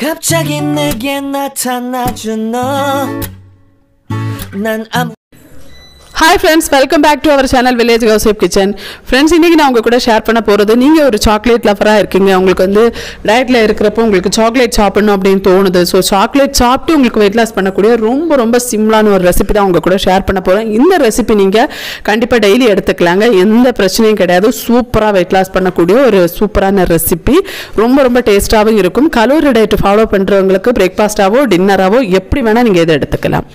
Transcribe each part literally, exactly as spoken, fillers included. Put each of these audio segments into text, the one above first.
갑자기 내게 나타나준 너 난 아무 hi friends welcome back to our channel village housewife kitchen friends इनकी ना उंगा share पण्ण पोरुदु नींगा ओरु chocolate lover आ इरुक्कींगा उंगलुक्कु वंदु डाइटला इरुक्करप्पो उंगलुक्कु चॉकलेट सापिडनु अप्पडिनु तोणुदु सो चॉकलेट साप्पिट्टु उंगलुक्कु वेट लॉस पण्णकूडिय रोम्ब रोम्ब सिंपलान ओरु रेसिपी दा उंगा कूड शेयर पण्ण पोरेन इंद रेसिपी नींगा कंडिप्पा डेली एडुत्तुक्कलांगा एंद प्रच्चनैयुम किडैयादु सूपरा वेट लॉस पण्णकूडिय ओरु सूपराன रेसिपी रोम्ब रोम्ब டேஸ்டாவும் இருக்கும் கலோரி டயட் ஃபாலோ பண்றவங்களுக்கு பிரேக்பாஸ்டாவோ டின்னராவோ எப்படி வேணா நீங்க இத எடுத்துக்கலாம்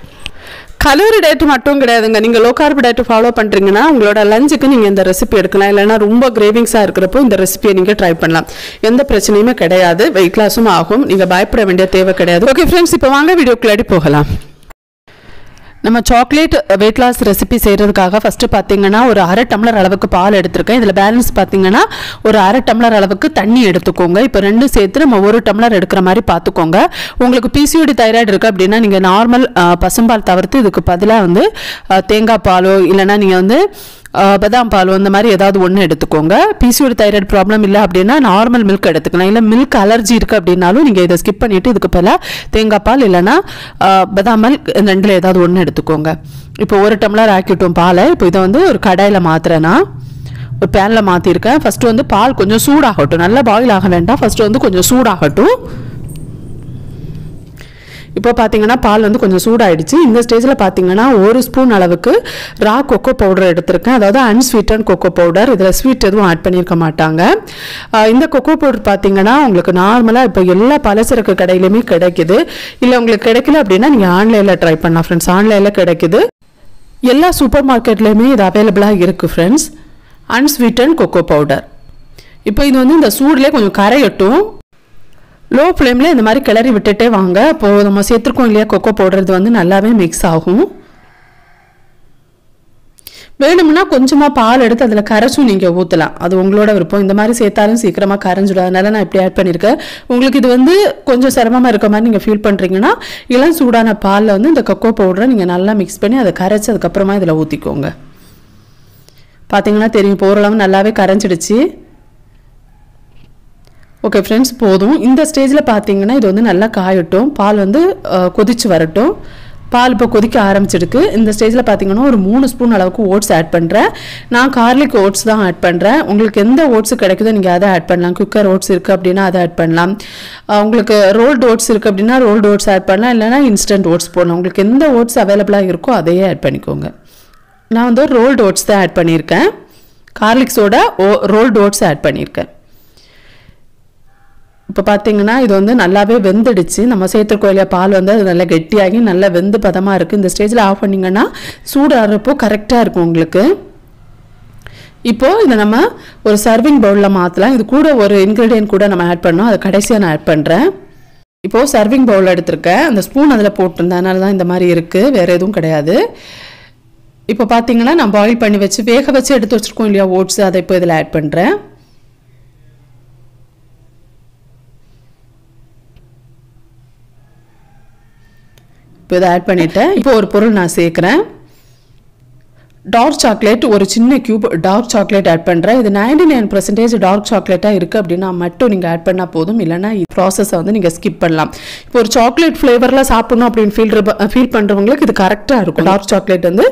கலோரி டயட் மட்டும் கிடையாதுங்க. நீங்க லோ கார்ப் டயட் ஃபாலோ பண்றீங்கன்னா உங்களோட லஞ்சுக்கு நீங்க இந்த ரெசிபி எடுக்கலாம். இல்லனா ரொம்ப கிரேவிங்ஸா இருக்கறப்போ இந்த ரெசிபியை நீங்க ட்ரை பண்ணலாம். எந்த பிரச்சனையுமே கிடையாது. weight loss-ம் ஆகும். நீங்க பயப்பட வேண்டிய தேவை கிடையாது. ஓகே फ्रेंड्स, இப்போ வாங்க வீடியோக்குள்ள போகலாம். நம்ம சாக்லேட் weight loss ரெசிபி செய்யறதுக்காக ஃபர்ஸ்ட் பாத்தீங்கன்னா ஒரு அரை டம்ளர் அளவுக்கு பால் எடுத்துக்கேன். இதுல பேலன்ஸ் பாத்தீங்கன்னா ஒரு அரை டம்ளர் அளவுக்கு தண்ணி எடுத்துக்கோங்க. இப்போ ரெண்டு சேர்த்து நம்ம ஒரு டம்ளர் எடுக்கிற மாதிரி பாத்துக்கோங்க. உங்களுக்கு P C O D thyroid இருக்கு அப்படினா நீங்க நார்மல் பசும்பால் தவிர்த்து இதுக்கு பதிலா வந்து தேங்காய் பாலோ இல்லனா நீங்க வந்து बदाम पाल अंतमारी P C O D thyroid problem इल्ला अप्पडिना नॉर्मल मिल्क एडुत्तुक्कलाम इल्ला मिल्क अलर्जी इरुक्कु अप्पडिनालुम नींगा इद स्किप पण्णिट्टु इदुक्कु पहला तेंगा पाल इल्लाना बदाम मिल्क रेंडुला एदावदु ओन्नु एडुत्तुकोंगा. इप्पो ओरु टम्बलर आक्किट्टोम पाल. इप्पो इद वंदु ओरु कडायिल मात्रना ओरु पैनल मात्तिरुक्केन. फर्स्ट वंदु पाल कोंजम सूडागट्टुम, नल्ला बॉईल आग वेंडा, फर्स्ट वंदु कोंजम सूडागट्टुम. இப்போ பாத்தீங்கன்னா பால் வந்து கொஞ்சம் சூடாயிடுச்சு. இந்த ஸ்டேஜ்ல பாத்தீங்கன்னா ஒரு ஸ்பூன் அளவுக்கு ரா கோகோ பவுடர் எடுத்துர்க்கேன். அதாவது அன்ஸ்வீட்டன்ட் கோகோ பவுடர். இதுல ஸ்வீட் எதுவும் ஆட் பண்ணிருக்க மாட்டாங்க. இந்த கோகோ பவுடர் பாத்தீங்கன்னா உங்களுக்கு நார்மலா இப்போ எல்லா பலசரக்கு கடையிலயுமே கிடைக்குது. இல்ல உங்களுக்கு கிடைக்கல அப்படினா நீங்க ஆன்லைன்ல ட்ரை பண்ணலாம் फ्रेंड्स. ஆன்லைன்ல கிடைக்குது. எல்லா சூப்பர் மார்க்கெட்லயுமே இது அவேலபிளா இருக்கு फ्रेंड्स. Unsweetened cocoa powder. இப்போ இது வந்து இந்த சூடுல கொஞ்சம் கரையட்டும். लो फ्लेम इतमी किरी विटे वाँग नम सो कोको पौडर वो ना मिक्स आगू वेणुना कुछ पाल करचू नहीं ऊतला अब उड़ो विरपी सेताल सीकर करेजा ना इप्ली आड पड़े उम्मीद सिरम मारे फील पड़ी इला सूडान पाल वो कोको पौडर नहीं ना मिक्स पड़ी अरेचम ऊतिको पाती ना करेजी. ओके फ्रेंड्स, போதும். இந்த ஸ்டேஜ்ல பாத்தீங்கன்னா இது வந்து நல்லா காயட்டும். பால் வந்து கொதிச்சு வரட்டும். பால் இப்ப கொதிக்க ஆரம்பிச்சிடுக்கு. இந்த ஸ்டேஜ்ல பாத்தீங்கன்னா ஒரு மூணு ஸ்பூன் அளவுக்கு ஓட்ஸ் ஆட் பண்றேன். நான் கார்லிக் ஓட்ஸ் தான் ஆட் பண்றேன். உங்களுக்கு எந்த ஓட்ஸ் கிடைக்குதோ நீங்க அதை ஆட் பண்ணலாம். குக்கர் ஓட்ஸ் இருக்கு அப்படினா அதை ஆட் பண்ணலாம். உங்களுக்கு ரோல்ட் ஓட்ஸ் இருக்கு அப்படினா ரோல்ட் ஓட்ஸ் ஆட் பண்ணலாம். இல்லனா இன்ஸ்டன்ட் ஓட்ஸ் போடலாம். உங்களுக்கு எந்த ஓட்ஸ் அவேலபிளா இருக்கோ அதையே ஆட் பண்ணிக்கோங்க. நான் வந்து ரோல்ட் ஓட்ஸ் தான் ஆட் பண்ணியிருக்கேன். Garlic soda rolled oats add பண்ணியிருக்கேன். இப்போ பாத்தீங்கன்னா இது வந்து நல்லாவே வெந்துடுச்சு. நம்ம சேத்துக்கோயில பால் வந்து அது நல்ல கெட்டியாகி நல்ல வெந்து பதமா இருக்கு. இந்த ஸ்டேஜ்ல ஆஃப் பண்ணீங்கன்னா சூடாறப்போ கரெக்ட்டா இருக்கும் உங்களுக்கு. இப்போ இத நம்ம ஒரு சர்விங் பவுல்ல மாத்தலாம். இது கூட ஒரு இன்கிரிடியன்ட் கூட நம்ம ஆட் பண்ணோம். அது கடைசியா நான் ஆட் பண்றேன். இப்போ சர்விங் பவுல் எடுத்துர்க்கேன். அந்த ஸ்பூன் அதல போட்டுட்டேன். அதனால தான் இந்த மாதிரி இருக்கு. வேற எதுவும் கிடையாது. இப்போ பாத்தீங்கன்னா நான் பாயில் பண்ணி வெச்சு வேக வெச்சு எடுத்து வச்சிருக்கோம் இல்லையா ஓட்ஸ், அதை இப்போ இதல ஆட் பண்றேன். இத ஆட் பண்ணிட்டேன். இப்போ ஒரு பொருள் நான் சேக்கறேன். டார்க் சாக்லேட் ஒரு சின்ன கியூப் டார்க் சாக்லேட் ஆட் பண்றேன். இது தொண்ணூற்று ஒன்பது சதவீதம் டார்க் சாக்லேட்டா இருக்கு அப்படினா மட்டும் நீங்க ஆட் பண்ணா போதும். இல்லனா இந்த process-அ வந்து நீங்க ஸ்கிப் பண்ணலாம். இப்போ ஒரு சாக்லேட் ஃப்ளேவர்ல சாப்பிடணும் அப்படினு ஃபீல் ஃபீல் பண்றவங்களுக்கு இது கரெக்ட்டா இருக்கும். டார்க் சாக்லேட் வந்து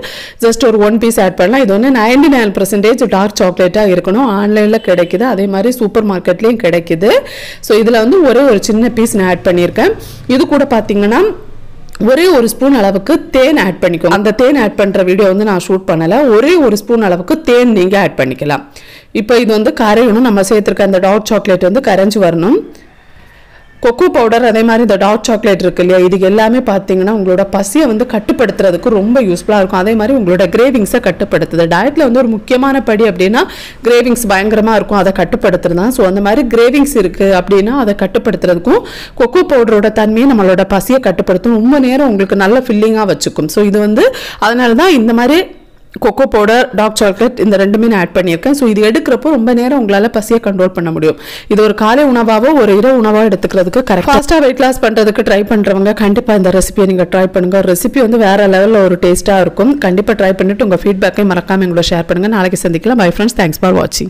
ஜஸ்ட் ஒரு ஒரு பீஸ் ஆட் பண்ணலாம். இது வந்து தொண்ணூற்று ஒன்பது சதவீதம் டார்க் சாக்லேட்டா இருக்கணும். ஆன்லைன்ல கிடைக்குது. அதே மாதிரி சூப்பர் மார்க்கெட்லயும் கிடைக்குது. சோ இதுல வந்து ஒரே ஒரு சின்ன பீஸ் நான் ஆட் பண்ணியிருக்கேன். இது கூட பாத்தீங்கன்னா ஒரே ஒரு ஸ்பூன் அளவுக்கு தேன் ஆட் பண்ணிக்கோங்க. அந்த தேன் ஆட் பண்ற வீடியோ வந்து நான் ஷூட் பண்ணல. ஒரே ஒரு ஸ்பூன் அளவுக்கு தேன் நீங்க ஆட் பண்ணிக்கலாம். இப்போ இது வந்து கரையணும். நம்ம சேர்த்திருக்க அந்த டார்க் சாக்லேட் வந்து கரைஞ்சு வரணும். கோகோ பவுடர் அதே மாதிரி இந்த டார்க் சாக்லேட் இருக்கு இல்லையா, இது எல்லாமே பாத்தீங்கன்னா உங்களோட பசியை வந்து கட்டுப்படுத்துறதுக்கு ரொம்ப யூஸ்ஃபுல்லா இருக்கும். அதே மாதிரி உங்களோட கிரேவிங்ஸை கட்டுப்படுத்துது. டயட்ல வந்து ஒரு முக்கியமான படி அப்படின்னா கிரேவிங்ஸ் பயங்கரமா இருக்கும். அதை கட்டுப்படுத்துறது தான். ஸோ அந்த மாதிரி கிரேவிங்ஸ் இருக்கு அப்படின்னா அதை கட்டுப்படுத்துறதுக்கும் கோகோ பவுடரோட தன்மையை நம்மளோட பசியை கட்டுப்படுத்தும். ரொம்ப நேரம் உங்களுக்கு நல்ல ஃபில்லிங்காக வச்சுக்கும். ஸோ இது வந்து அதனால தான் இந்த மாதிரி கோகோ பவுடர் டார்க் சாக்லேட் இந்த ரெண்டுமே நான் ஆட் பண்ணியிருக்கேன். ஸோ இது எடுக்கிறப்போ ரொம்ப நேரம் உங்களால் பசியை கண்ட்ரோல் பண்ண முடியும். இது ஒரு காலை உணவாவோ ஒரு இரவு உணவாக எடுத்துக்கிறதுக்கு கரெக்ட். ஃபாஸ்ட்டாக வெயிட் லாஸ் பண்ணுறதுக்கு ட்ரை பண்ணுறவங்க கண்டிப்பாக இந்த ரெசிபியை நீங்கள் ட்ரை பண்ணுங்கள். ரெசிபி வந்து வேறு லெவலில் ஒரு டேஸ்ட்டாக இருக்கும். கண்டிப்பாக ட்ரை பண்ணிவிட்டு உங்கள் ஃபீட்பேக்கை மறக்காமல் எங்களோட ஷேர் பண்ணுங்கள். நாளைக்கு சந்திக்கலாம். பை ஃப்ரெண்ட்ஸ், தேங்க்ஸ் ஃபார் வாட்சிங்.